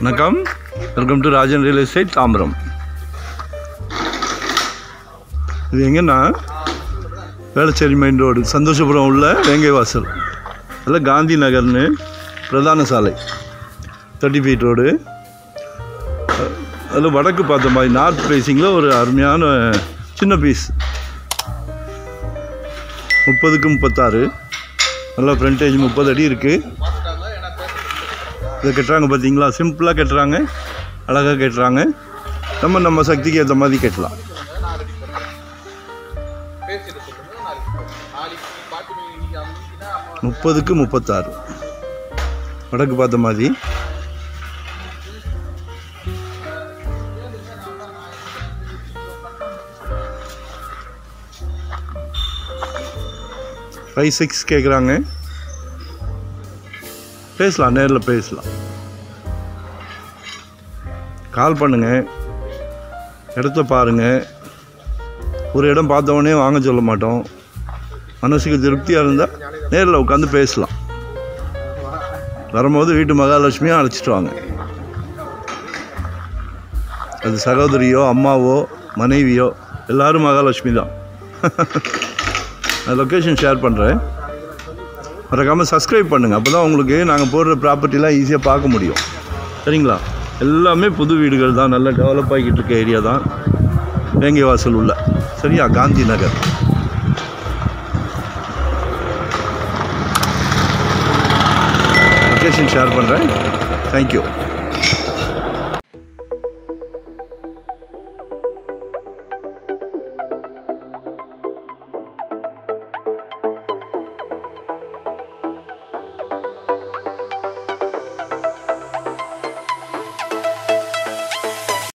Vanakkam, welcome to Rajan Real Estate, Tambaram. This is Velachery Main Road, Santoshapuram ulla Vengaivasal. Alla Gandhi Nagar ne Pradhana Salai, 30 feet road. Alla vadakku paatha mari north facing la oru arumiyana chinna piece. 30-36. Alla frontage 30 adi irukku. The Ketranga Badingla, simple Ketranga, Alaga Ketranga, Namamasaki, the Madi Ketla. Mupaduku Mupatar, Padakuba the Madi Rai 6 Kegranga. பேசலாம் நேர்ல பேசலாம் கால் பண்ணுங்க இடத்தை பாருங்க ஒரு இடம் பார்த்தவனே வாங்க சொல்ல மாட்டோம் மனசுக்கு திருப்தியா இருந்தா நேர்ல உட்கார்ந்து பேசலாம் வரும்போது வீட்டு மகாலட்சுமியை அழைச்சிட்டு வாங்க அது சகோதரியோ அம்மாவோ மனைவியோ எல்லாரும் மகாலட்சுமி தான் நான் லொகேஷன் ஷேர் பண்றேன் மறக்காம சப்ஸ்கிரைப் பண்ணுங்க அப்பதான் உங்களுக்கு நாங்க போடுற ப்ராப்பர்ட்டி எல்லாம் ஈஸியா பார்க்க முடியும் சரிங்களா எல்லாமே புது வீடுகள் தான் நல்ல டெவலப் ஆகிட்டு இருக்க ஏரியா தான் வேங்கைவாசல் உள்ள சரியா காந்தி நகர் லொகேஷன் ஷேர் பண்றேன் thank you